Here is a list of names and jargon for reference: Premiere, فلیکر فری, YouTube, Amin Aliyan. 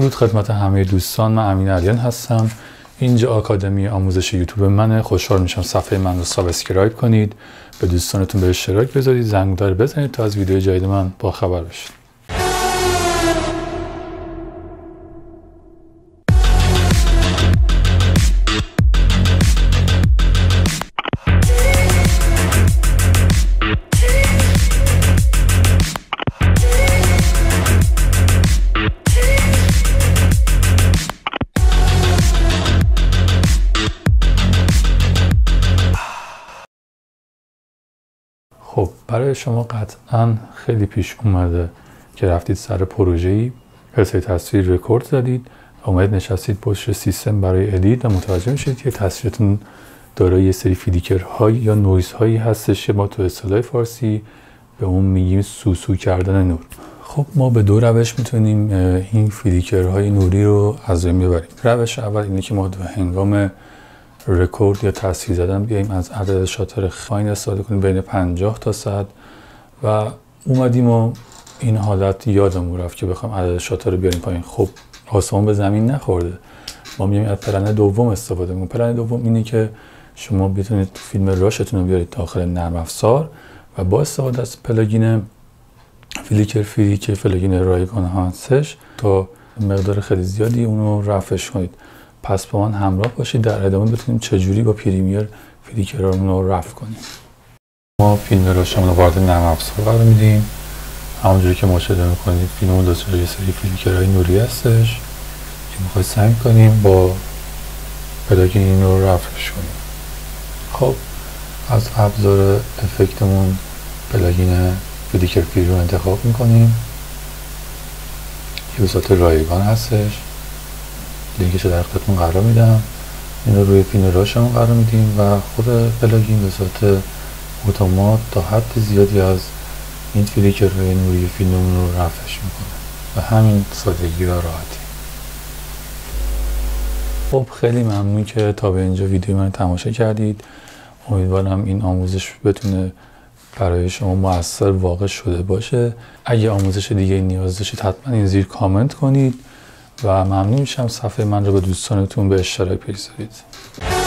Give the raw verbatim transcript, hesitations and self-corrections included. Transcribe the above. درود خدمت همه دوستان، من امین علیان هستم. اینجا آکادمی آموزش یوتیوب منه. خوشحال میشم صفحه من رو سابسکرایب کنید، به دوستانتون به اشتراک بذارید، زنگدار بزنید تا از ویدیو جدید من با خبر بشید. خب برای شما قطعا خیلی پیش اومده که رفتید سر پروژه‌ای، حسای تصویر رکورد زدید، اومدید نشستید پشت سیستم برای ادیت و متوجه میشید که تصویرتون دارای یه سری فیلیکرهای یا نویزهایی هستش که ما تو اصطلاح فارسی به اون میگیم سوسو کردن نور. خب ما به دو روش میتونیم این فیلیکرهای نوری رو از بین ببریم. روش اول اینه که ما هنگام رکورد یا تصویر زدن بیایم از عدد شاتر خاین استفاده کنیم بین پنجاه تا صد و اومدیم و این حالت یادمون رفت که بخوام عدد شاتر رو بیاریم پایین. خب آسمون به زمین نخورده، ما میایم از پلن دوم استفاده می‌کنیم. پلن دوم اینه که شما بتونید فیلم راشتون رو بیارید داخل نرم افزار و با استفاده از پلاگین فلیکر فری که پلاگین رایگان هستش تا مقدار خیلی زیادی اونو رفعش کنید. پس با من همراه باشید در ادامه بتونیم چجوری با پریمیر فلیکرامون رو رفع کنیم. ما فیلم راشمون رو وارد نرم افزار قرار میدیم. همونجوری که مشاهده میکنید فیلممون داشته یه سری فلیکرهای نوری هستش که میخوایم سعی کنیم با پلاگین این رو رفعش کنیم. خب از ابزار افکتمون پلاگین فلیکر فری رو انتخاب میکنیم که به صورت رایگان هستش. لینکش رو در خدمتتون قرار میدم. این رو روی پین راشمون قرار میدیم و خود پلاگین به صورت اتومات تا حد زیادی از این فلیکرهای نوری فیلممون رو رفعش میکنه و همین سادگی و راحتی. خب خیلی ممنون که تا به اینجا ویدیو من تماشا کردید. امیدوارم این آموزش بتونه برای شما مؤثر واقع شده باشه. اگه آموزش دیگه نیاز داشتید حتما این زیر کامنت کنید و ممنون میشم صفحه من رو به دوستانتون به اشتراک بگذارید.